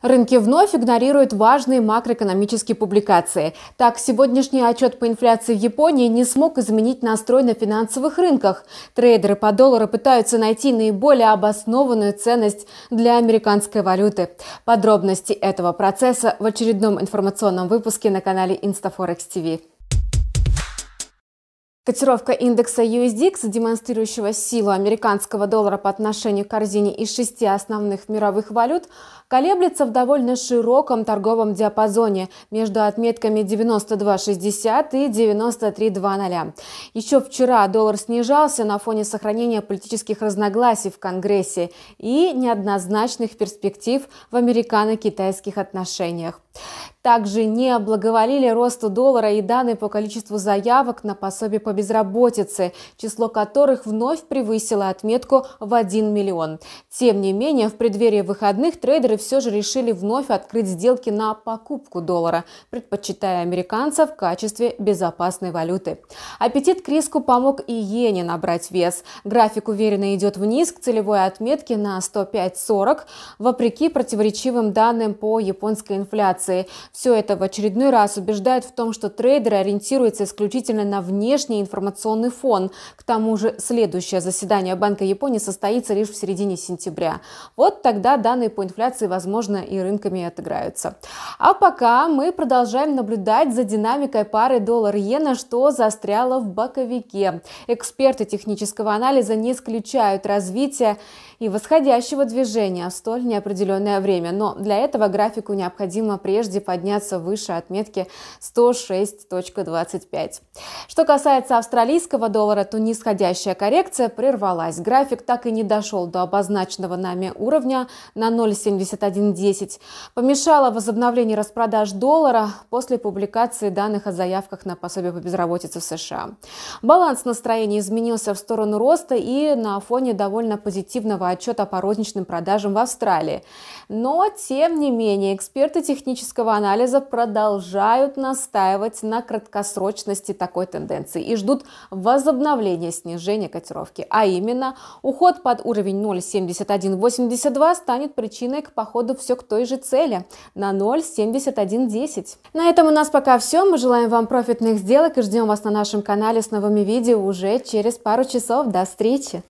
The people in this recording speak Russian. Рынки вновь игнорируют важные макроэкономические публикации. Так, сегодняшний отчет по инфляции в Японии не смог изменить настрой на финансовых рынках. Трейдеры по доллару пытаются найти наиболее обоснованную ценность для американской валюты. Подробности этого процесса в очередном информационном выпуске на канале ИнстаФорекс ТВ. Котировка индекса USDX, демонстрирующего силу американского доллара по отношению к корзине из 6 основных мировых валют, колеблется в довольно широком торговом диапазоне между отметками 92.60 и 93.00. Еще вчера доллар снижался на фоне сохранения политических разногласий в Конгрессе и неоднозначных перспектив в американо-китайских отношениях. Также не благоволили росту доллара и данные по количеству заявок на пособие по безработице, число которых вновь превысило отметку в 1 миллион. Тем не менее, в преддверии выходных трейдеры все же решили вновь открыть сделки на покупку доллара, предпочитая американца в качестве безопасной валюты. Аппетит к риску помог и иене набрать вес. График уверенно идет вниз к целевой отметке на 105.40, вопреки противоречивым данным по японской инфляции. Все это в очередной раз убеждает в том, что трейдеры ориентируются исключительно на внешний информационный фон. К тому же следующее заседание Банка Японии состоится лишь в середине сентября. Вот тогда данные по инфляции, возможно, и рынками отыграются. А пока мы продолжаем наблюдать за динамикой пары доллар-иена, что застряло в боковике. Эксперты технического анализа не исключают развития и восходящего движения в столь неопределенное время. Но для этого графику необходимо прежде подняться выше отметки 106.25. Что касается австралийского доллара, то нисходящая коррекция прервалась. График так и не дошел до обозначенного нами уровня на 0.7110. Помешало возобновление распродаж доллара после публикации данных о заявках на пособие по безработице в США. Баланс настроений изменился в сторону роста и на фоне довольно позитивного отчета по розничным продажам в Австралии. Но, тем не менее, эксперты технического анализа продолжают настаивать на краткосрочности такой тенденции и ждут возобновления снижения котировки. А именно, уход под уровень 0.7182 станет причиной к походу все к той же цели на 0.7110. На этом у нас пока все. Мы желаем вам профитных сделок и ждем вас на нашем канале с новыми видео уже через пару часов. До встречи!